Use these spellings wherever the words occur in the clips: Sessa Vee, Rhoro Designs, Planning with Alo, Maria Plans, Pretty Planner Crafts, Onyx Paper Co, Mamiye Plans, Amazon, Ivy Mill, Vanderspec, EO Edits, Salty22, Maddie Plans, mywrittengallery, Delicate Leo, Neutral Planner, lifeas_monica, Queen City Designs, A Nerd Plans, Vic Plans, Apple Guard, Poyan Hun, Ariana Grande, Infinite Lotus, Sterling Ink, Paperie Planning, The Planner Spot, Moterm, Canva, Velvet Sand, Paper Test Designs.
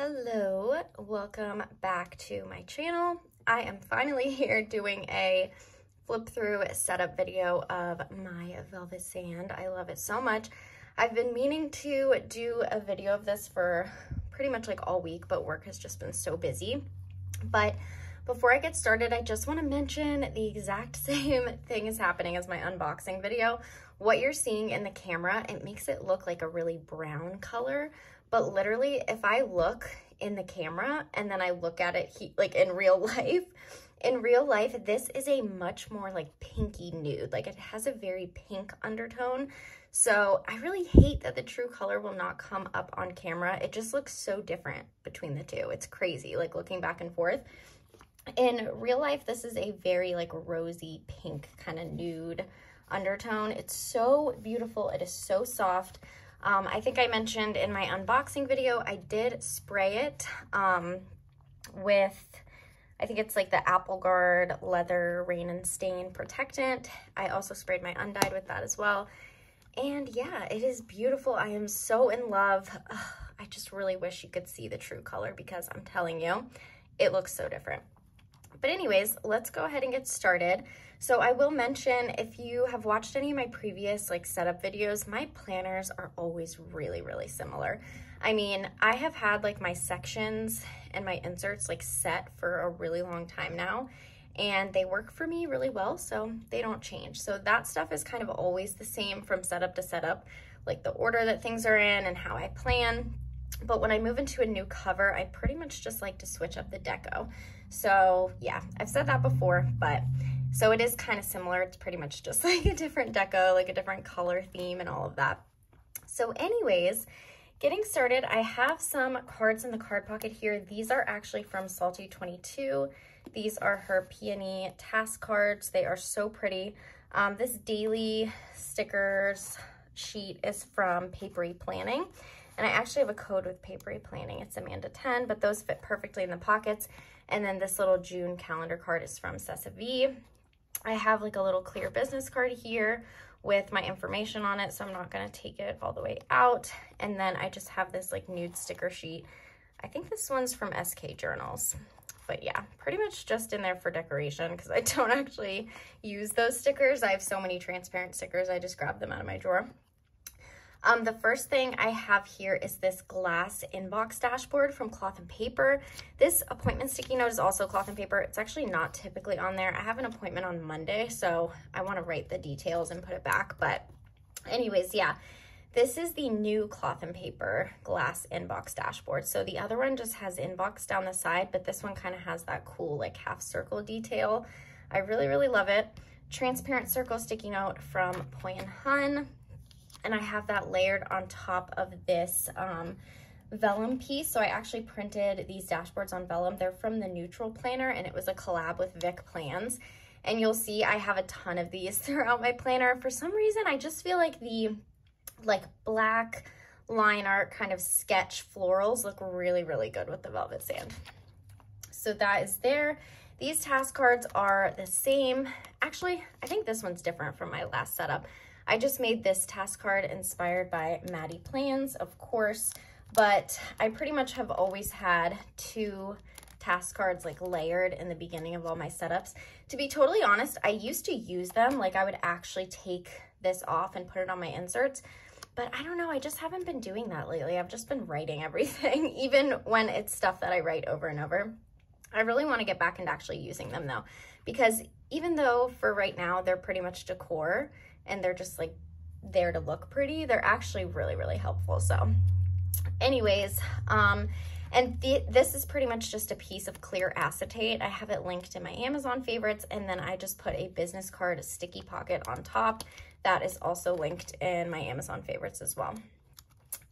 Hello, welcome back to my channel. I am finally here doing a flip through setup video of my Velvet Sand. I love it so much. I've been meaning to do a video of this for pretty much like all week, but work has just been so busy. But before I get started, I just want to mention the exact same thing is happening as my unboxing video. What you're seeing in the camera, it makes it look like a really brown color, but literally if I look in the camera and then I look at it like in real life, this is a much more like pinky nude. Like it has a very pink undertone. So I really hate that the true color will not come up on camera. It just looks so different between the two. It's crazy, like looking back and forth. In real life, this is a very like rosy pink kind of nude undertone. It's so beautiful. It is so soft. I think I mentioned in my unboxing video, I did spray it with, I think it's like the Apple Guard Leather Rain and Stain Protectant. I also sprayed my Undyed with that as well. And yeah, it is beautiful. I am so in love. Ugh, I just really wish you could see the true color because I'm telling you, it looks so different. But anyways, let's go ahead and get started. So I will mention, if you have watched any of my previous like setup videos, my planners are always really, really similar. I mean, I have had like my sections and my inserts like set for a really long time now, and they work for me really well, so they don't change. So that stuff is kind of always the same from setup to setup, like the order that things are in and how I plan. But when I move into a new cover, I pretty much just like to switch up the deco. So yeah, I've said that before, but so it is kind of similar. It's pretty much just like a different deco, like a different color theme and all of that. So anyways, getting started, I have some cards in the card pocket here. These are actually from Salty22. These are her Peony task cards. They are so pretty. This daily stickers sheet is from Paperie Planning. And I actually have a code with Paperie Planning. It's Amanda 10, but those fit perfectly in the pockets. And then this little June calendar card is from Sessa Vee. I have like a little clear business card here with my information on it, so I'm not gonna take it all the way out. And then I just have this like nude sticker sheet. I think this one's from SK Journals. But yeah, pretty much just in there for decoration because I don't actually use those stickers. I have so many transparent stickers, I just grab them out of my drawer. The first thing I have here is this glass inbox dashboard from Cloth and Paper. This appointment sticky note is also Cloth and Paper. It's actually not typically on there. I have an appointment on Monday, so I want to write the details and put it back. But anyways, yeah, this is the new Cloth and Paper glass inbox dashboard. So the other one just has inbox down the side, but this one kind of has that cool like half circle detail. I really, really love it. Transparent circle sticky note from Poyan Hun. And I have that layered on top of this vellum piece. So I actually printed these dashboards on vellum. They're from the Neutral Planner, and it was a collab with Vic Plans. And you'll see I have a ton of these throughout my planner. For some reason, I just feel like the like black line art kind of sketch florals look really, really good with the Velvet Sand. So that is there. These task cards are the same. Actually, I think this one's different from my last setup. I just made this task card inspired by Maddie Plans, of course, but I pretty much have always had two task cards like layered in the beginning of all my setups. To be totally honest, I used to use them, like I would actually take this off and put it on my inserts, but I don't know, I just haven't been doing that lately. I've just been writing everything, even when it's stuff that I write over and over. I really want to get back into actually using them though, because even though for right now they're pretty much decor, and they're just like there to look pretty, they're actually really, really helpful. So anyways, and this is pretty much just a piece of clear acetate. I have it linked in my Amazon favorites, and then I just put a business card sticky pocket on top. That is also linked in my Amazon favorites as well.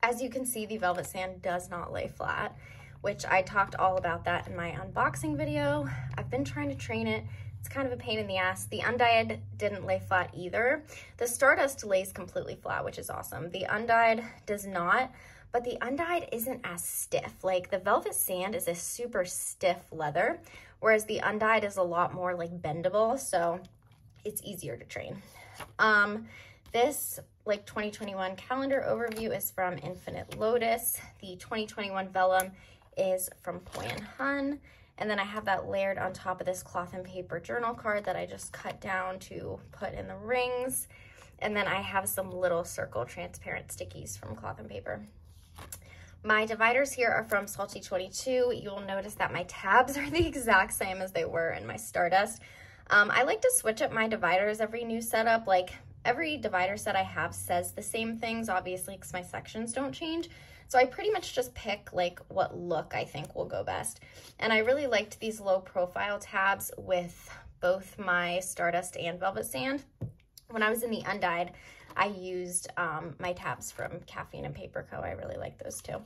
As you can see, the Velvet Sand does not lay flat, which I talked all about that in my unboxing video. I've been trying to train it. It's kind of a pain in the ass. The Undyed didn't lay flat either. The Stardust lays completely flat, which is awesome. The Undyed does not, but the Undyed isn't as stiff. Like the Velvet Sand is a super stiff leather, whereas the Undyed is a lot more like bendable, so it's easier to train. This like 2021 calendar overview is from Infinite Lotus. The 2021 vellum is from Poyan Hun. And then I have that layered on top of this cloth and paper journal card that I just cut down to put in the rings. And then I have some little circle transparent stickies from cloth and paper. My dividers here are from Salty 22. You'll notice that my tabs are the exact same as they were in my Stardust. I like to switch up my dividers every new setup. Like every divider set I have says the same things, obviously, because my sections don't change. So I pretty much just pick like what look I think will go best. And I really liked these low profile tabs with both my Stardust and Velvet Sand. When I was in the Undyed, I used my tabs from Caffeine and Paper Co. I really like those too.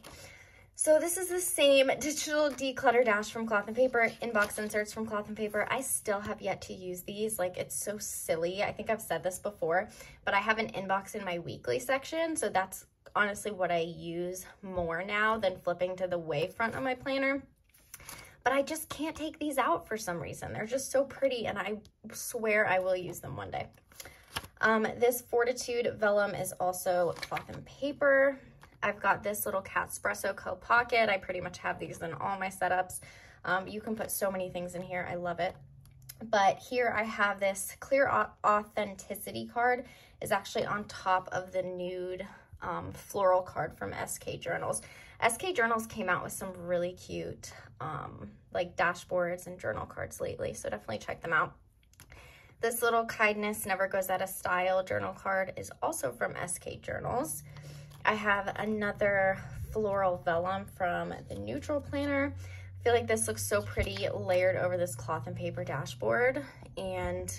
So this is the same digital declutter dash from Cloth and Paper, inbox inserts from Cloth and Paper. I still have yet to use these. Like, it's so silly. I think I've said this before, but I have an inbox in my weekly section. So that's honestly what I use more now than flipping to the way front on my planner. But I just can't take these out for some reason. They're just so pretty, and I swear I will use them one day. This Fortitude Vellum is also Cloth and Paper. I've got this little CatspressoCo pocket. I pretty much have these in all my setups. You can put so many things in here. I love it. But here I have this Clear Authenticity card. It's actually on top of the nude floral card from SK Journals. SK Journals came out with some really cute like dashboards and journal cards lately, so definitely check them out. This little Kindness Never Goes Out of Style journal card is also from SK Journals. I have another floral vellum from the Neutral Planner. I feel like this looks so pretty layered over this cloth and paper dashboard. And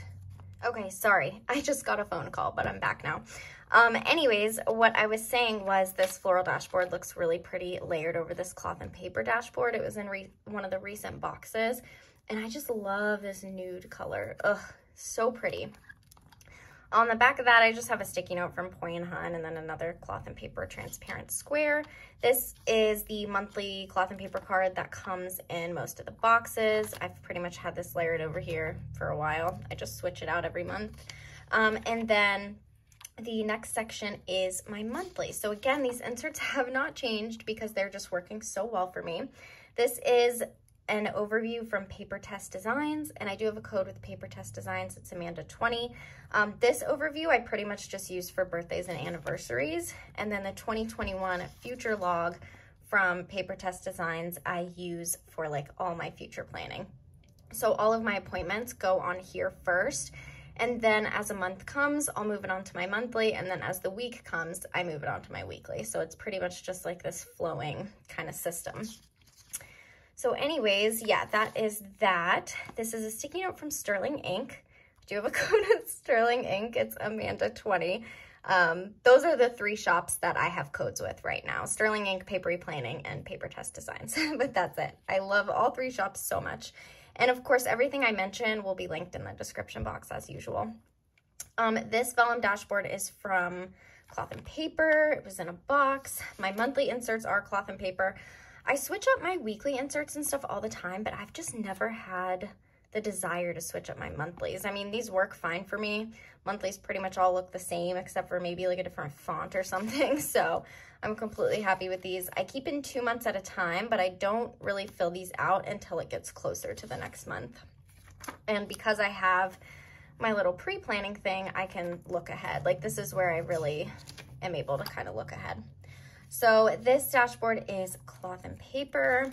okay, sorry, I just got a phone call, but I'm back now. Anyways, what I was saying was this floral dashboard looks really pretty layered over this cloth and paper dashboard. It was in one of the recent boxes, and I just love this nude color. Ugh. So pretty. On the back of that, I just have a sticky note from Poyan Hun and then another cloth and paper transparent square. This is the monthly cloth and paper card that comes in most of the boxes. I've pretty much had this layered over here for a while. I just switch it out every month. And then the next section is my monthly. So again, these inserts have not changed because they're just working so well for me. This is an overview from Paper Test Designs, and I do have a code with Paper Test Designs. It's Amanda20. This overview I pretty much just use for birthdays and anniversaries, and then the 2021 future log from Paper Test Designs I use for like all my future planning. So all of my appointments go on here first, and then as a month comes, I'll move it on to my monthly, and then as the week comes, I move it on to my weekly. So it's pretty much just like this flowing kind of system. So anyways, yeah, that is that. This is a sticky note from Sterling Ink. I do have a code at Sterling Ink. It's Amanda20. Those are the three shops that I have codes with right now. Sterling Ink, Paperie Planning, and Paper Test Designs. But that's it. I love all three shops so much. And of course, everything I mention will be linked in the description box as usual. This vellum dashboard is from Cloth and Paper. It was in a box. My monthly inserts are Cloth and Paper. I switch up my weekly inserts and stuff all the time, but I've just never had the desire to switch up my monthlies. I mean, these work fine for me. Monthlies pretty much all look the same, except for maybe like a different font or something. So I'm completely happy with these. I keep in 2 months at a time, but I don't really fill these out until it gets closer to the next month. And because I have my little pre-planning thing, I can look ahead. Like, this is where I really am able to kind of look ahead. So this dashboard is Cloth and Paper.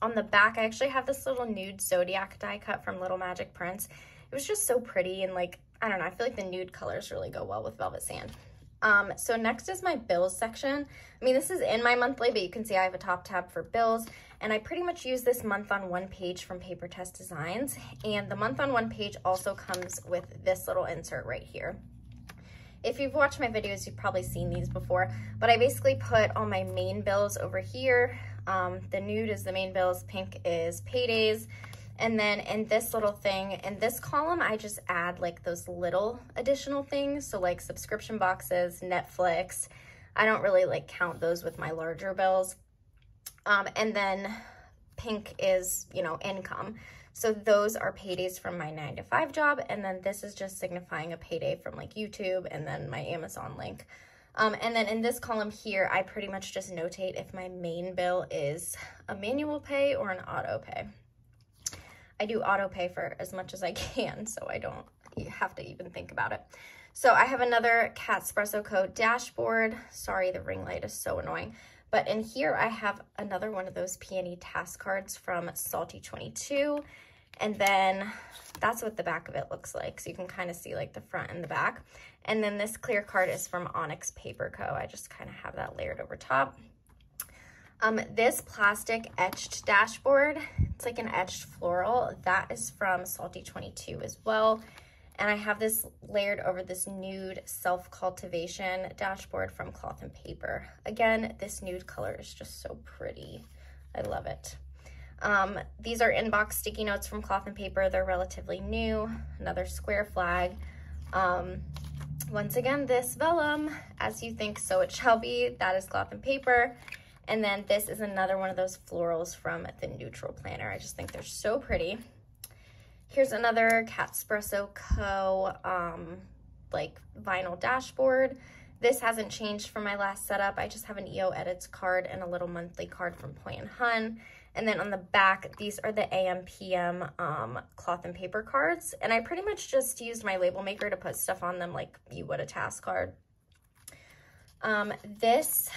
On the back, I actually have this little nude zodiac die cut from Little Magic Prints. It was just so pretty, and like, I don't know, I feel like the nude colors really go well with Velvet Sand. So next is my bills section. I mean, this is in my monthly, but you can see I have a top tab for bills, and I pretty much use this month on one page from Paper Test Designs, and the month on one page also comes with this little insert right here. If you've watched my videos, you've probably seen these before, but I basically put all my main bills over here. The nude is the main bills, pink is paydays, and then in this little thing, in this column, I just add like those little additional things, so like subscription boxes, Netflix. I don't really like count those with my larger bills. And then pink is, you know, income. So those are paydays from my 9-to-5 job, and then this is just signifying a payday from like YouTube and then my Amazon link. And then in this column here, I pretty much just notate if my main bill is a manual pay or an auto pay. I do auto pay for as much as I can, so I don't have to even think about it. So I have another CatspressoCo dashboard. Sorry, the ring light is so annoying. But in here, I have another one of those peony task cards from Salty 22. And then that's what the back of it looks like. So you can kind of see like the front and the back. And then this clear card is from Onyx Paper Co. I just kind of have that layered over top. This plastic etched dashboard, it's like an etched floral. That is from Salty 22 as well. And I have this layered over this nude self-cultivation dashboard from Cloth and Paper. Again, this nude color is just so pretty. I love it. These are inbox sticky notes from Cloth and Paper. They're relatively new. Another square flag. Once again, this vellum, as you think, so it shall be. That is Cloth and Paper. And then this is another one of those florals from the Neutral Planner. I just think they're so pretty. Here's another CatspressoCo like vinyl dashboard. This hasn't changed from my last setup. I just have an EO Edits card and a little monthly card from Poyan Hun. And then on the back, these are the AM/PM Cloth and Paper cards. And I pretty much just used my label maker to put stuff on them like you would a task card. This,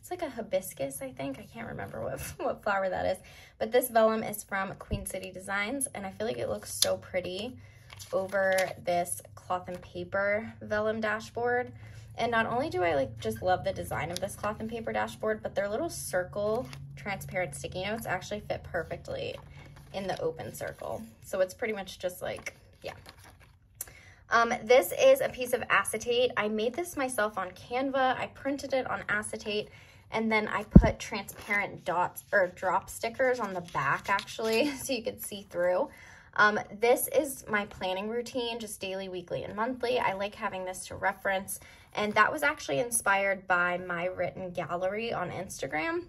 it's like a hibiscus, I think. I can't remember what flower that is. But this vellum is from Queen City Designs. And I feel like it looks so pretty over this Cloth and Paper vellum dashboard. And not only do I like just love the design of this Cloth and Paper dashboard, but their little circle transparent sticky notes actually fit perfectly in the open circle. So it's pretty much just like, yeah. This is a piece of acetate. I made this myself on Canva. I printed it on acetate, and then I put transparent dots or drop stickers on the back actually, so you could see through. This is my planning routine, just daily, weekly, and monthly. I like having this to reference, and that was actually inspired by my written gallery on Instagram.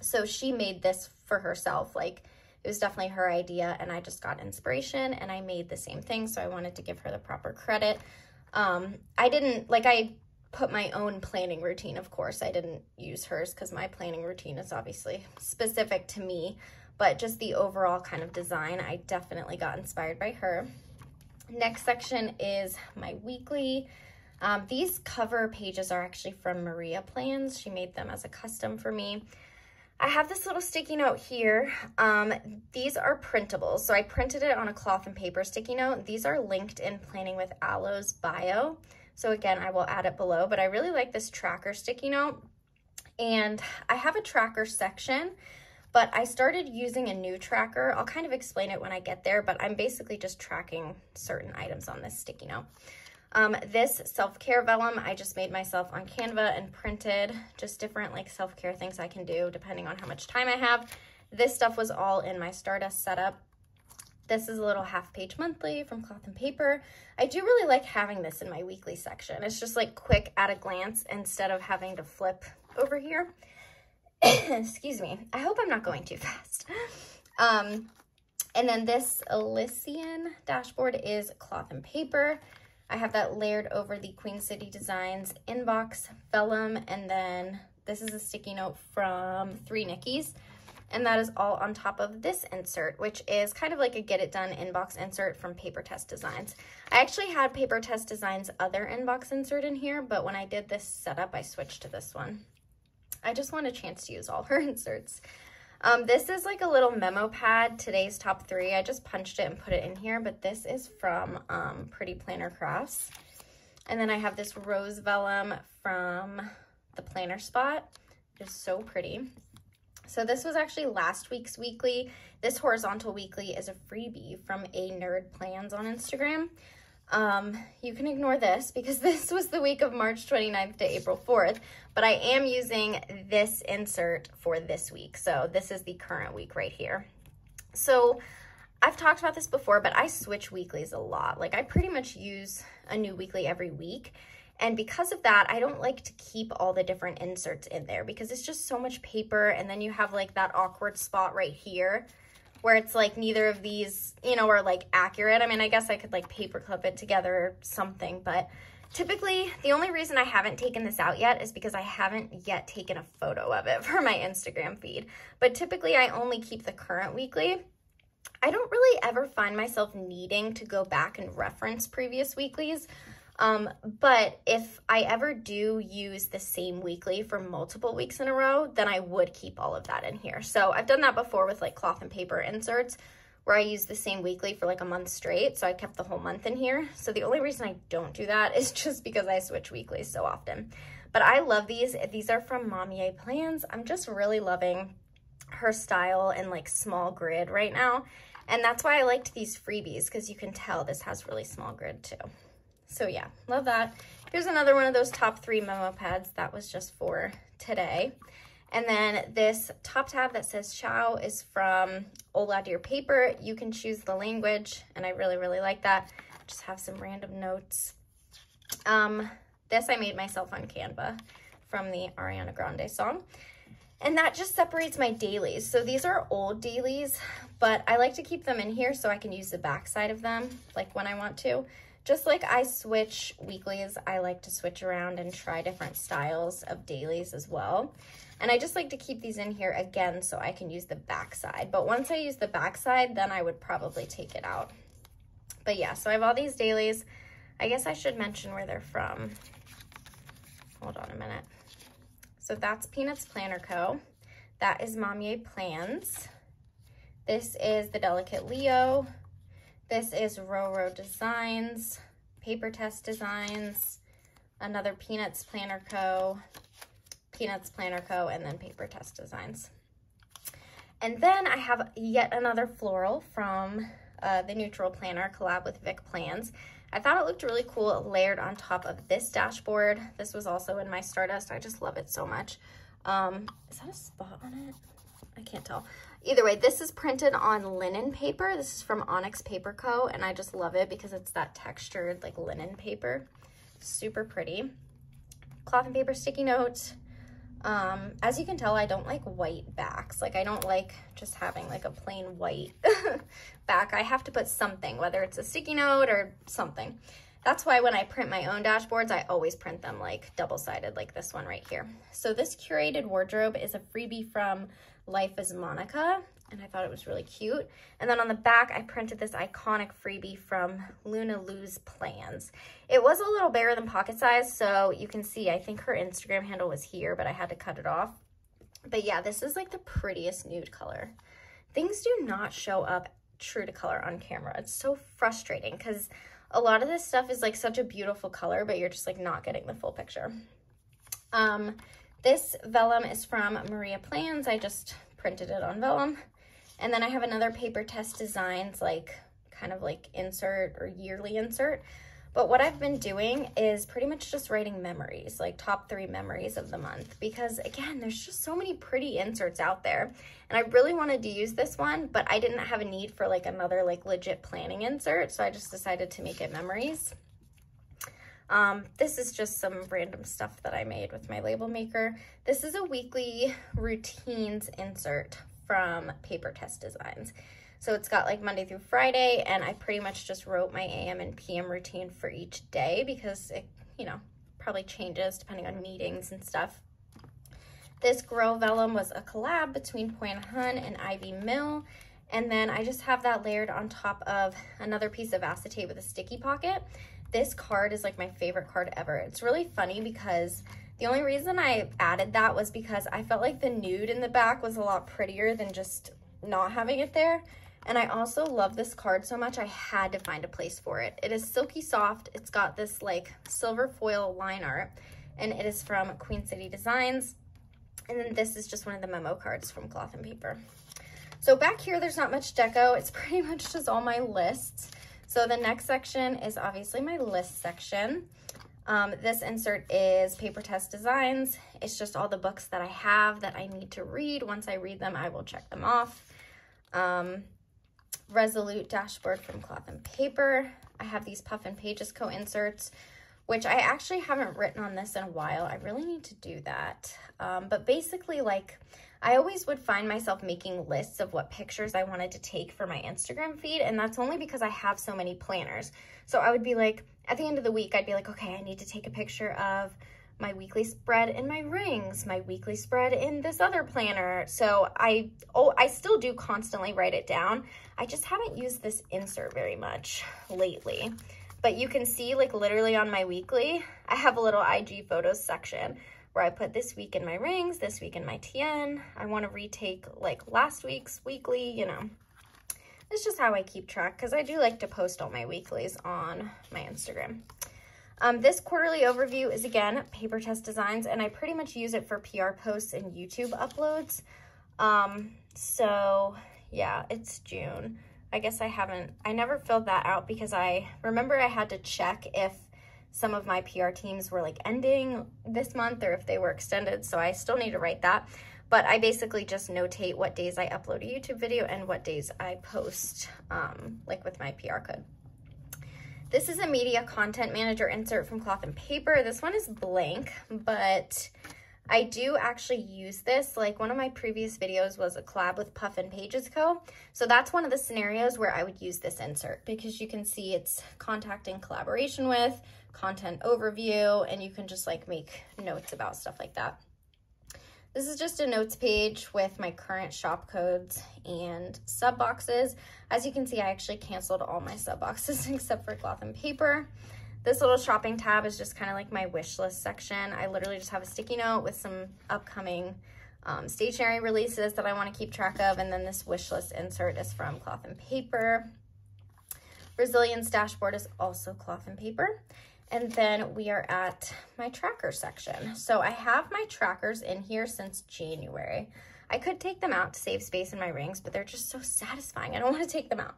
So she made this for herself. Like, it was definitely her idea, and I just got inspiration, and I made the same thing, so I wanted to give her the proper credit. I didn't, like, I put my own planning routine, of course. I didn't use hers because my planning routine is obviously specific to me. But just the overall kind of design, I definitely got inspired by her. Next section is my weekly. These cover pages are actually from Maria Plans. She made them as a custom for me. I have this little sticky note here. These are printables. So I printed it on a Cloth and Paper sticky note. These are linked in Planning with Alo's bio. So again, I will add it below, but I really like this tracker sticky note. And I have a tracker section, but I started using a new tracker. I'll kind of explain it when I get there, but I'm basically just tracking certain items on this sticky note. This self-care vellum, I just made myself on Canva and printed just different like self-care things I can do depending on how much time I have. This stuff was all in my Stardust setup. This is a little half-page monthly from Cloth and Paper. I do really like having this in my weekly section. It's just like quick at a glance instead of having to flip over here. Excuse me. I hope I'm not going too fast. And then this Elysian dashboard is Cloth and Paper. I have that layered over the Queen City Designs inbox vellum. And then this is a sticky note from Three Nikkis. And that is all on top of this insert, which is kind of like a get it done inbox insert from Paper Test Designs. I actually had Paper Test Designs' other inbox insert in here, but when I did this setup, I switched to this one. I just want a chance to use all her inserts. This is like a little memo pad, today's top three. I just punched it and put it in here, but this is from Pretty Planner Crafts. And then I have this rose vellum from The Planner Spot. It's so pretty. So this was actually last week's weekly. This horizontal weekly is a freebie from A Nerd Plans on Instagram. You can ignore this because this was the week of March 29th to April 4th, but I am using this insert for this week. So this is the current week right here. So I've talked about this before, but I switch weeklies a lot. Like I pretty much use a new weekly every week. And because of that, I don't like to keep all the different inserts in there because it's just so much paper. And then you have like that awkward spot right here where it's like neither of these, you know, are like accurate. I mean, I guess I could like paperclip it together or something, but Typically, the only reason I haven't taken this out yet is because I haven't yet taken a photo of it for my Instagram feed. But typically, I only keep the current weekly. I don't really ever find myself needing to go back and reference previous weeklies. But if I ever do use the same weekly for multiple weeks in a row, then I would keep all of that in here. So I've done that before with like cloth and paper inserts, where I used the same weekly for like a month straight. So I kept the whole month in here. So the only reason I don't do that is just because I switch weeklies so often. But I love these. These are from Mamiye Plans. I'm just really loving her style and like small grid right now. And that's why I liked these freebies, because you can tell this has really small grid too. So yeah, love that. Here's another one of those top three memo pads. That was just for today. And then this top tab that says Ciao is from Hola Dear Paper. You can choose the language, and I really, really like that. Just have some random notes. This I made myself on Canva from the Ariana Grande song. And that just separates my dailies. So these are old dailies, but I like to keep them in here so I can use the back side of them, like when I want to. Just like I switch weeklies, I like to switch around and try different styles of dailies as well. And I just like to keep these in here again so I can use the back side. But once I use the back side, then I would probably take it out. But yeah, so I have all these dailies. I guess I should mention where they're from. Hold on a minute. So that's Peanuts Planner Co. That is Mamiye Plans. This is the Delicate Leo. This is Roro Designs, Paper Test Designs, another Peanuts Planner Co., Peanuts Planner Co., and then Paper Test Designs. And then I have yet another floral from the Neutral Planner collab with Vic Plans. I thought it looked really cool layered on top of this dashboard. This was also in my Stardust. I just love it so much. Is that a spot on it? I can't tell. Either way, this is printed on linen paper. This is from Onyx Paper Co., and I just love it because it's that textured like linen paper. Super pretty. Cloth and paper sticky note. As you can tell, I don't like white backs. Like I don't like just having like a plain white back. I have to put something, whether it's a sticky note or something. That's why when I print my own dashboards, I always print them like double-sided, like this one right here. So this curated wardrobe is a freebie from Life is Monica, and I thought it was really cute. And then on the back, I printed this iconic freebie from Luna Lou's Plans. It was a little bigger than pocket size, so you can see, I think her Instagram handle was here, but I had to cut it off. But yeah, this is like the prettiest nude color. Things do not show up true to color on camera. It's so frustrating because a lot of this stuff is like such a beautiful color, but you're just like not getting the full picture. This vellum is from Maria Plans. I just printed it on vellum. And then I have another Paper Test Designs, like kind of like insert or yearly insert. But what I've been doing is pretty much just writing memories, like top three memories of the month, because again, there's just so many pretty inserts out there. And I really wanted to use this one, but I didn't have a need for like another like legit planning insert. So I just decided to make it memories. This is just some random stuff that I made with my label maker. This is a weekly routines insert from Paper Test Designs. So it's got like Monday through Friday, and I pretty much just wrote my AM and PM routine for each day because it, you know, probably changes depending on meetings and stuff. This Grow Vellum was a collab between Poyan Hun and Ivy Mill. And then I just have that layered on top of another piece of acetate with a sticky pocket. This card is like my favorite card ever. It's really funny because the only reason I added that was because I felt like the nude in the back was a lot prettier than just not having it there. And I also love this card so much, I had to find a place for it. It is silky soft. It's got this like silver foil line art, and it is from Queen City Designs. And then this is just one of the memo cards from Cloth and Paper. So back here, there's not much deco. It's pretty much just all my lists. So the next section is obviously my list section. This insert is Paper Test Designs. It's just all the books that I have that I need to read. Once I read them, I will check them off. Resolute dashboard from Cloth and Paper. I have these Puffin Pages Co. inserts, which I actually haven't written on this in a while. I really need to do that. But basically like I always would find myself making lists of what pictures I wanted to take for my Instagram feed, and that's only because I have so many planners. So I would be like, at the end of the week, I'd be like, okay, I need to take a picture of my weekly spread in my rings, my weekly spread in this other planner. So I still do constantly write it down. I just haven't used this insert very much lately. But you can see, like, literally on my weekly, I have a little IG photos section where I put this week in my rings, this week in my TN. I want to retake, like, last week's weekly, you know. It's just how I keep track, because I do like to post all my weeklies on my Instagram. This quarterly overview is, again, Paper Test Designs, and I pretty much use it for PR posts and YouTube uploads. So, yeah, it's June. I guess I never filled that out because I remember I had to check if some of my PR teams were like ending this month or if they were extended, so I still need to write that. But I basically just notate what days I upload a YouTube video and what days I post, like with my PR code. This is a Media Content Manager insert from Cloth and Paper. This one is blank, but I do actually use this. Like, one of my previous videos was a collab with Puffin Pages Co. So that's one of the scenarios where I would use this insert, because you can see it's contact and collaboration with, content overview, and you can just, like, make notes about stuff like that. This is just a notes page with my current shop codes and sub boxes. As you can see, I actually canceled all my sub boxes except for Cloth and Paper. This little shopping tab is just kind of like my wish list section. I literally just have a sticky note with some upcoming stationery releases that I want to keep track of. And then this wish list insert is from Cloth and Paper. Resilience dashboard is also Cloth and Paper. And then we are at my tracker section. So I have my trackers in here since January. I could take them out to save space in my rings, but they're just so satisfying. I don't want to take them out.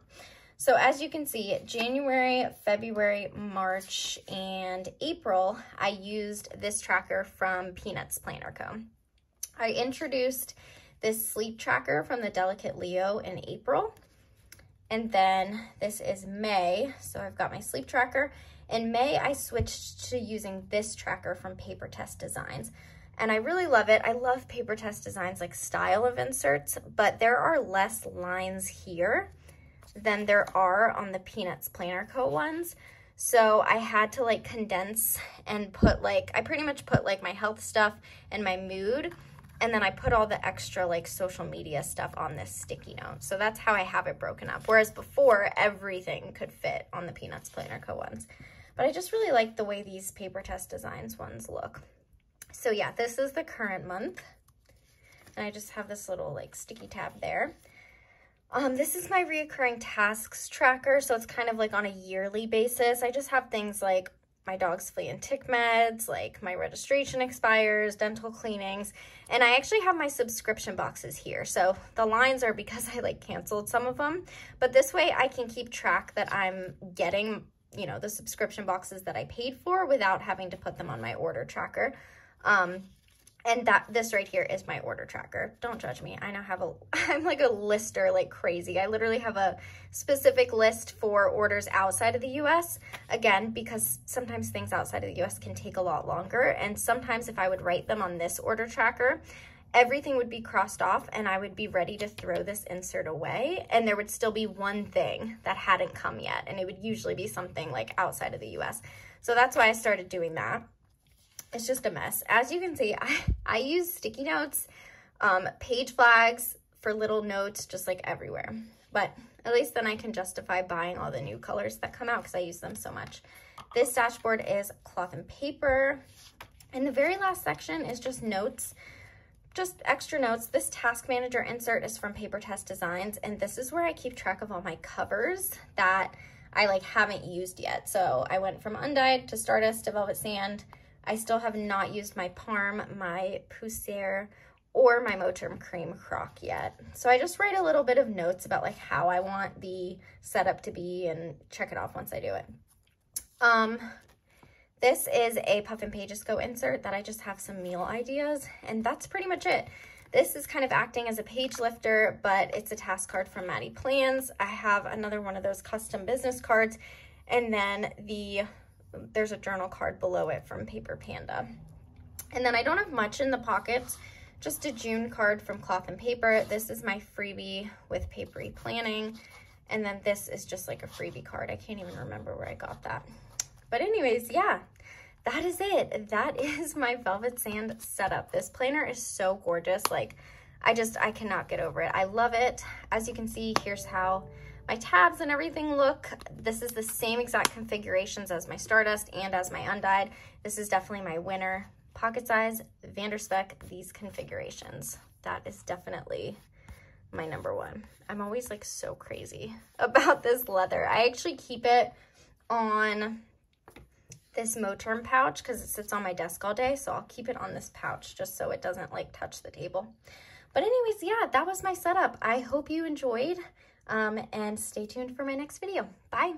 So as you can see, January, February, March, and April, I used this tracker from Peanuts Planner Co. I introduced this sleep tracker from the Delicate Leo in April. And then this is May, so I've got my sleep tracker. In May, I switched to using this tracker from Paper Test Designs, and I really love it. I love Paper Test Designs, like, style of inserts, but there are less lines here than there are on the Peanuts Planner Co. ones, so I had to, like, condense and put, like, I pretty much put, like, my health stuff and my mood, and then I put all the extra, like, social media stuff on this sticky note. So that's how I have it broken up, whereas before, everything could fit on the Peanuts Planner Co. ones. But I just really like the way these Paper Test Designs ones look. So yeah, this is the current month. And I just have this little, like, sticky tab there. This is my reoccurring tasks tracker. So it's kind of like on a yearly basis. I just have things like my dog's flea and tick meds, like my registration expires, dental cleanings. And I actually have my subscription boxes here. So the lines are because I, like, canceled some of them. But this way I can keep track that I'm getting, you know, the subscription boxes that I paid for without having to put them on my order tracker. And this right here is my order tracker. Don't judge me. I now have I'm like a lister like crazy. I literally have a specific list for orders outside of the US. Again, because sometimes things outside of the US can take a lot longer. And sometimes if I would write them on this order tracker, everything would be crossed off and I would be ready to throw this insert away, and there would still be one thing that hadn't come yet, and it would usually be something like outside of the US. So that's why I started doing that. It's just a mess. As you can see, I use sticky notes, page flags for little notes, just like everywhere. But at least then I can justify buying all the new colors that come out because I use them so much. This dashboard is Cloth and Paper. And the very last section is just notes. Just extra notes. This task manager insert is from Paper Test Designs, and this is where I keep track of all my covers that I, like, haven't used yet. So I went from Undyed to Stardust to Velvet Sand. I still have not used my Parm, my Poussière, or my Moterm Cream Croc yet. So I just write a little bit of notes about, like, how I want the setup to be and check it off once I do it. This is a Puffin Pages Co. insert that I just have some meal ideas, and that's pretty much it. This is kind of acting as a page lifter, but it's a task card from Maddie Plans. I have another one of those custom business cards, and then there's a journal card below it from Paper Panda. And then I don't have much in the pockets, just a June card from Cloth and Paper. This is my freebie with Paperie Planning. And then this is just like a freebie card. I can't even remember where I got that. But anyways, yeah, that is it. That is my Velvet Sand setup. This planner is so gorgeous. Like, I cannot get over it. I love it. As you can see, here's how my tabs and everything look. This is the same exact configurations as my Stardust and as my Undyed. This is definitely my winner. Pocket size, Vanderspec, these configurations. That is definitely my number one. I'm always like so crazy about this leather. I actually keep it on this Moterm pouch because it sits on my desk all day. So I'll keep it on this pouch just so it doesn't like touch the table. But anyways, yeah, that was my setup. I hope you enjoyed and stay tuned for my next video. Bye.